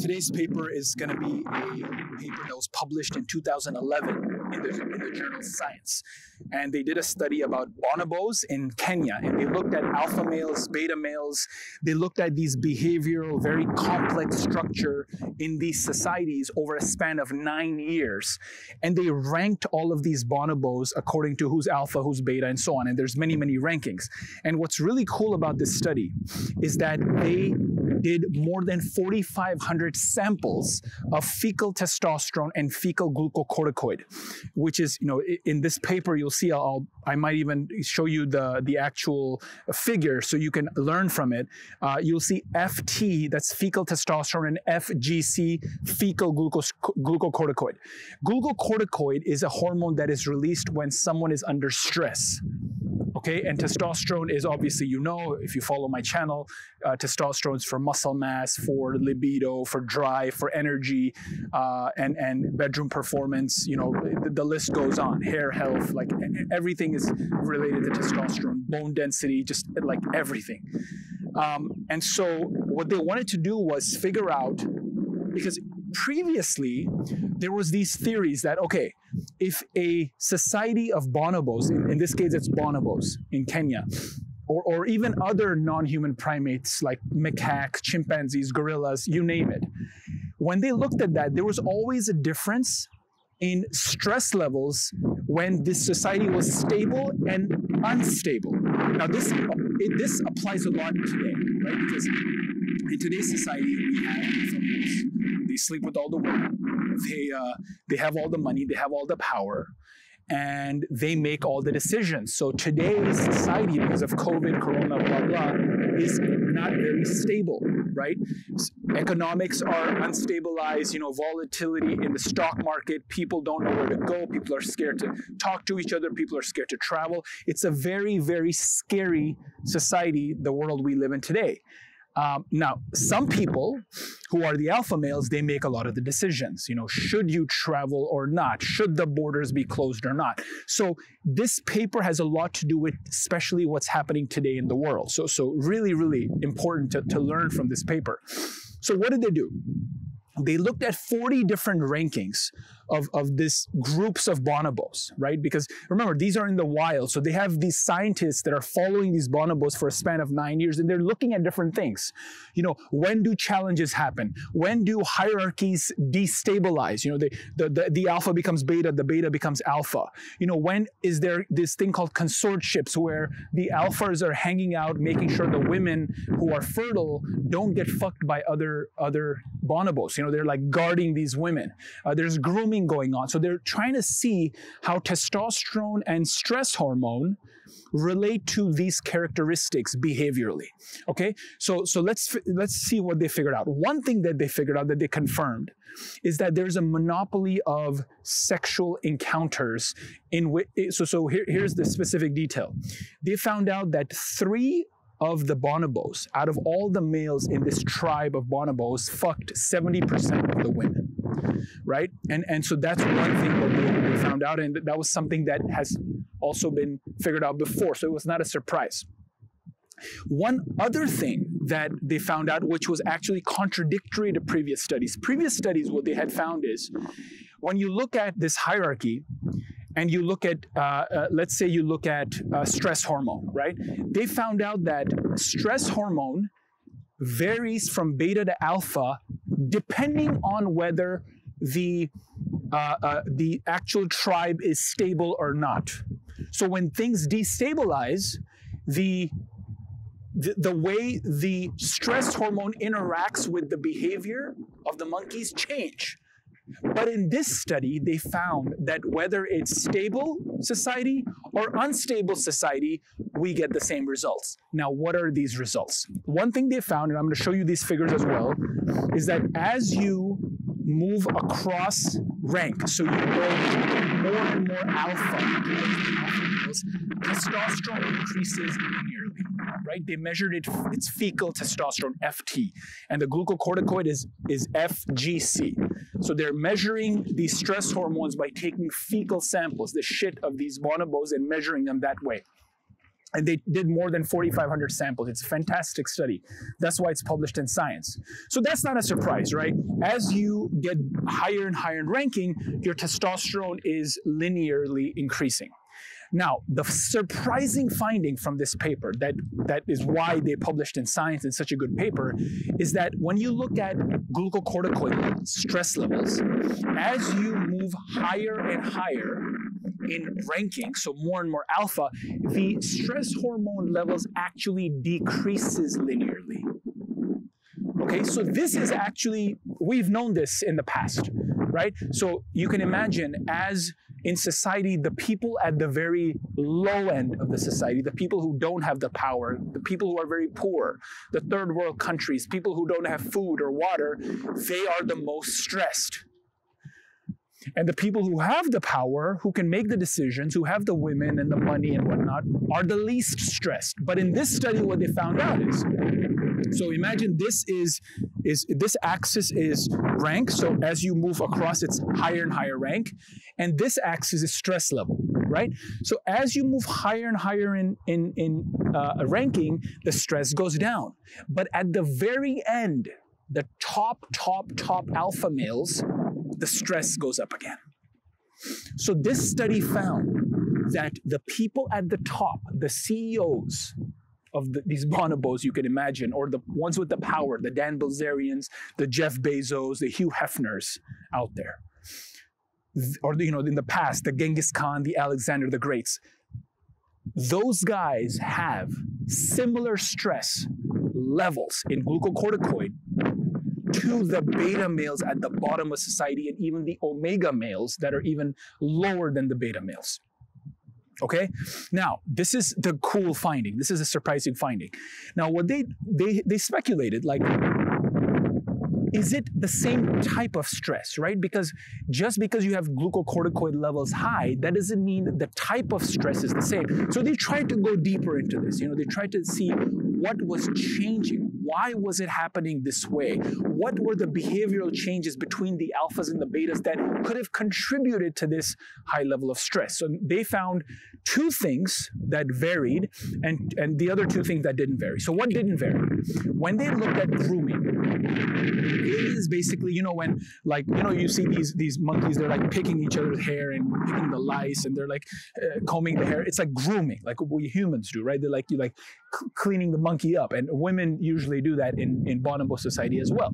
Today's paper is going to be a paper that was published in 2011 in the journal Science. And they did a study about bonobos in Kenya, and they looked at alpha males, beta males. They looked at these behavioral, very complex structure in these societies over a span of 9 years. And they ranked all of these bonobos according to who's alpha, who's beta, and so on. And there's many, many rankings. And what's really cool about this study is that they did more than 4,500 samples of fecal testosterone and fecal glucocorticoid, which is, you know, in this paper you'll see, I might even show you the actual figure so you can learn from it. You'll see FT, that's fecal testosterone, and FGC, fecal glucocorticoid. Glucocorticoid is a hormone that is released when someone is under stress. Okay, and testosterone is obviously, you know, if you follow my channel, testosterone is for muscle mass, for libido, for drive, for energy, and bedroom performance. You know, the list goes on. Hair health, like everything is related to testosterone. Bone density, just like everything. And so what they wanted to do was figure out, because previously there was these theories that, okay, if a society of bonobos, in this case it's bonobos in Kenya, or even other non-human primates like macaque, chimpanzees, gorillas, you name it, when they looked at that, there was always a difference in stress levels when this society was stable and unstable. Now this applies a lot today, right? Because in today's society we have some, they sleep with all the women, they have all the money, they have all the power, and they make all the decisions. So today's society, because of COVID, corona, blah, blah, is not very stable, right? Economics are unstabilized, you know, volatility in the stock market, people don't know where to go, people are scared to talk to each other, people are scared to travel. It's a very, very scary society, the world we live in today. Now, some people who are the alpha males, they make a lot of the decisions, you know, should you travel or not? Should the borders be closed or not? So this paper has a lot to do with especially what's happening today in the world. So really, really important to learn from this paper. So what did they do? They looked at 40 different rankings of these groups of bonobos, right? Because remember, these are in the wild. So they have these scientists that are following these bonobos for a span of 9 years, and they're looking at different things. You know, when do challenges happen? When do hierarchies destabilize? You know, the alpha becomes beta, the beta becomes alpha. You know, when is there this thing called consortships where the alphas are hanging out, making sure the women who are fertile don't get fucked by other bonobos. You know, they're like guarding these women. There's grooming going on. So they're trying to see how testosterone and stress hormone relate to these characteristics behaviorally. Okay, so let's see what they figured out. One thing that they figured out, that they confirmed, is that there's a monopoly of sexual encounters in which, so here's the specific detail. They found out that 3 of the bonobos, out of all the males in this tribe of bonobos, fucked 70% of the women, right? And so that's one thing that we found out, and that was something that has also been figured out before, so it was not a surprise. One other thing that they found out, which was actually contradictory to previous studies. Previous studies, what they had found is, when you look at this hierarchy, and you look at, let's say you look at stress hormone, right? They found out that stress hormone varies from beta to alpha depending on whether the actual tribe is stable or not. So when things destabilize, the way the stress hormone interacts with the behavior of the monkeys change. But in this study, they found that whether it's stable society or unstable society, we get the same results. Now, what are these results? One thing they found, and I'm going to show you these figures as well, is that as you move across rank, so you go more and more alpha males, testosterone increases linearly, right? They measured it, it's fecal testosterone, FT, and the glucocorticoid is FGC. So they're measuring these stress hormones by taking fecal samples, the shit of these bonobos, and measuring them that way. And they did more than 4,500 samples. It's a fantastic study. That's why it's published in Science. So that's not a surprise, right? As you get higher and higher in ranking, your testosterone is linearly increasing. Now, the surprising finding from this paper, that is why they published in Science in such a good paper, is that when you look at glucocorticoid stress levels, as you move higher and higher in ranking, so more and more alpha, the stress hormone levels actually decreases linearly. Okay, so this is actually, we've known this in the past, right? So you can imagine as in society, the people at the very low end of the society, the people who don't have the power, the people who are very poor, the third world countries, people who don't have food or water, they are the most stressed. And the people who have the power, who can make the decisions, who have the women and the money and whatnot, are the least stressed. But in this study, what they found out is, so imagine this is this axis is rank. So as you move across, it's higher and higher rank. And this axis is stress level, right? So as you move higher and higher in ranking, the stress goes down. But at the very end, the top alpha males, the stress goes up again. So this study found that the people at the top, the CEOs of these bonobos, you can imagine, or the ones with the power, the Dan Bilzerians, the Jeff Bezos, the Hugh Hefners out there, or in the past, the Genghis Khan, the Alexander the Greats, those guys have similar stress levels in glucocorticoid to the beta males at the bottom of society and even the omega males that are even lower than the beta males. Okay, now this is the cool finding. This is a surprising finding. Now what they speculated, like, is it the same type of stress, right? Because just because you have glucocorticoid levels high, that doesn't mean that the type of stress is the same. So they tried to go deeper into this. They tried to see what was changing. Why was it happening this way? What were the behavioral changes between the alphas and the betas that could have contributed to this high level of stress? So they found two things that varied and the other two things that didn't vary. So what didn't vary? When they looked at grooming, it is basically, when you see these monkeys, they're like picking each other's hair and picking the lice and they're like combing the hair. It's like grooming, like what we humans do, right? They're like, you like cleaning the monkey up, and women usually do that in bonobo society as well.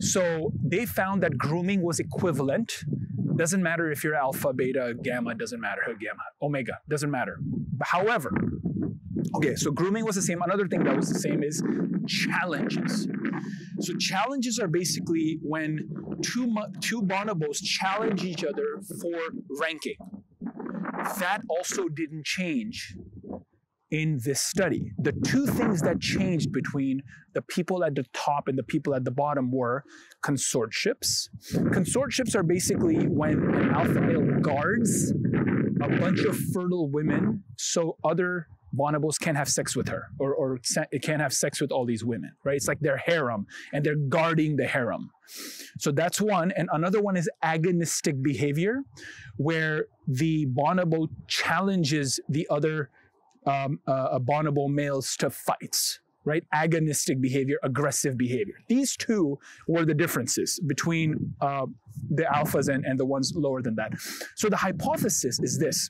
So they found that grooming was equivalent. Doesn't matter if you're alpha, beta, gamma, doesn't matter, omega, doesn't matter. However, okay, so grooming was the same. Another thing that was the same is challenges. So challenges are basically when two bonobos challenge each other for ranking. That also didn't change in this study. The two things that changed between the people at the top and the people at the bottom were consortships. Consortships are basically when an alpha male guards a bunch of fertile women so other bonobos can't have sex with her, or can't have sex with all these women, right? It's like their harem, and they're guarding the harem. So that's one. And another one is agonistic behavior, where the bonobo challenges the other bonobo males to fights, right? Agonistic behavior, aggressive behavior. These two were the differences between the alphas and the ones lower than that. So the hypothesis is this: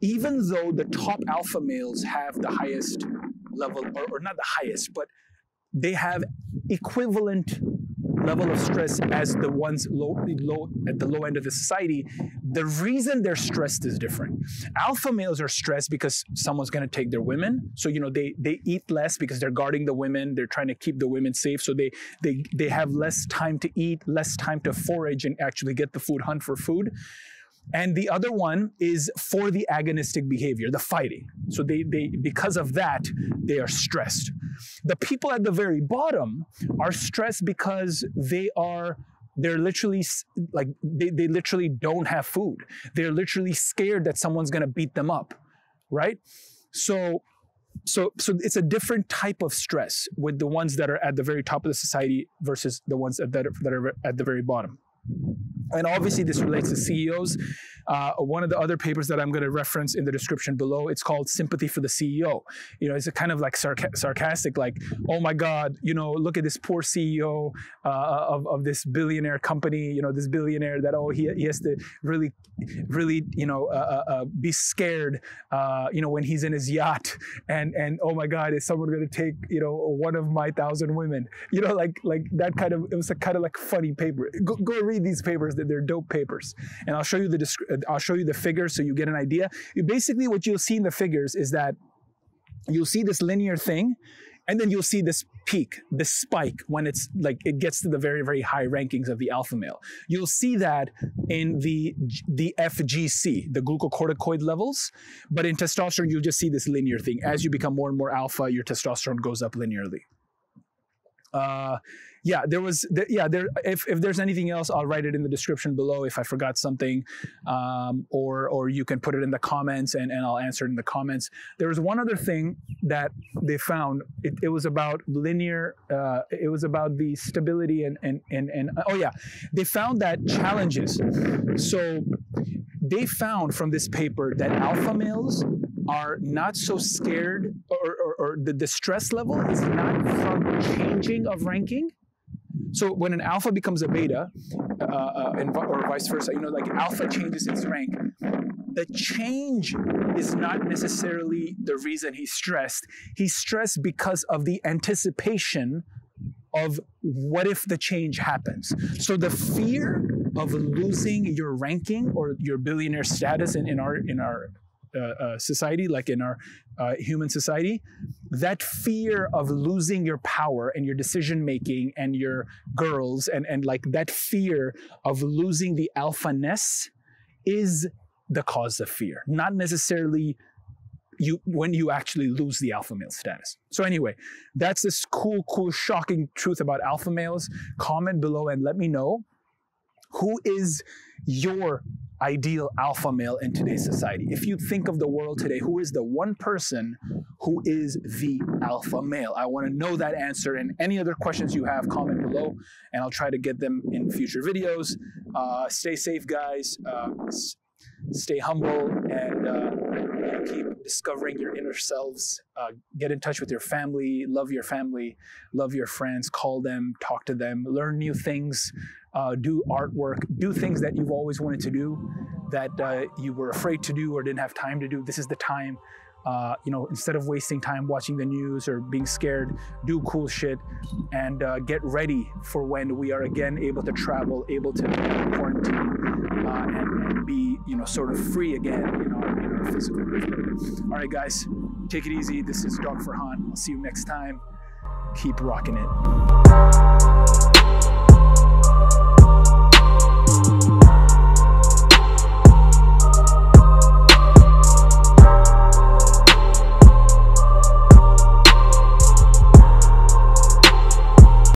even though the top alpha males have the highest level, or not the highest, but they have equivalent level of stress as the ones at the low end of the society, the reason they're stressed is different. Alpha males are stressed because someone's going to take their women. So, they eat less because they're guarding the women. They're trying to keep the women safe. So they have less time to eat, less time to forage and actually get the food, hunt for food. And the other one is for the agonistic behavior, the fighting. So because of that, they are stressed. The people at the very bottom are stressed because they're literally like, they literally don't have food. They're literally scared that someone's going to beat them up, right? So it's a different type of stress with the ones that are at the very top of the society versus the ones that are at the very bottom. And obviously this relates to CEOs. One of the other papers that I'm going to reference in the description below, it's called Sympathy for the CEO. You know, it's a kind of like sarcastic, like, oh my God, you know, look at this poor CEO of this billionaire company, you know, this billionaire that, oh, he has to really, really, you know, be scared, you know, when he's in his yacht and oh my God, is someone going to take, you know, one of my 1,000 women, you know, like that kind of, it was a kind of like funny paper. Go read these papers, they're dope papers. And I'll show you the description. I'll show you the figures so you get an idea. Basically, what you'll see in the figures is that you'll see this linear thing, and then you'll see this peak, this spike, when it's like it gets to the very, very high rankings of the alpha male. You'll see that in the FGC, the glucocorticoid levels, but in testosterone, you'll just see this linear thing. As you become more and more alpha, your testosterone goes up linearly. Yeah, if there's anything else, I'll write it in the description below if I forgot something, or you can put it in the comments and I'll answer it in the comments. There was one other thing that they found. It was about linear, it was about the stability and oh yeah, they found that challenges. So they found from this paper that alpha males are not so scared, or the stress level is not from changing of ranking. So when an alpha becomes a beta, or vice versa, you know, like alpha changes its rank, the change is not necessarily the reason he's stressed. He's stressed because of the anticipation of what if the change happens. So the fear of losing your ranking or your billionaire status in our society, like in our human society, that fear of losing your power and your decision making and your girls and like that fear of losing the alphaness is the cause of fear, not necessarily when you actually lose the alpha male status. So anyway, that's this cool, shocking truth about alpha males. Comment below and let me know who is your ideal alpha male in today's society. If you think of the world today, who is the one person who is the alpha male? I want to know that answer, and any other questions you have, comment below, and I'll try to get them in future videos. Stay safe, guys. Stay humble, and keep discovering your inner selves. Get in touch with your family. Love your family. Love your friends. Call them. Talk to them. Learn new things. Do artwork. Do things that you've always wanted to do that you were afraid to do or didn't have time to do. This is the time. You know, instead of wasting time watching the news or being scared, do cool shit and get ready for when we are again able to travel, able to quarantine, and be, you know, sort of free again in our physical life. All right, guys, take it easy. This is Dr. Farhan. I'll see you next time. Keep rocking it.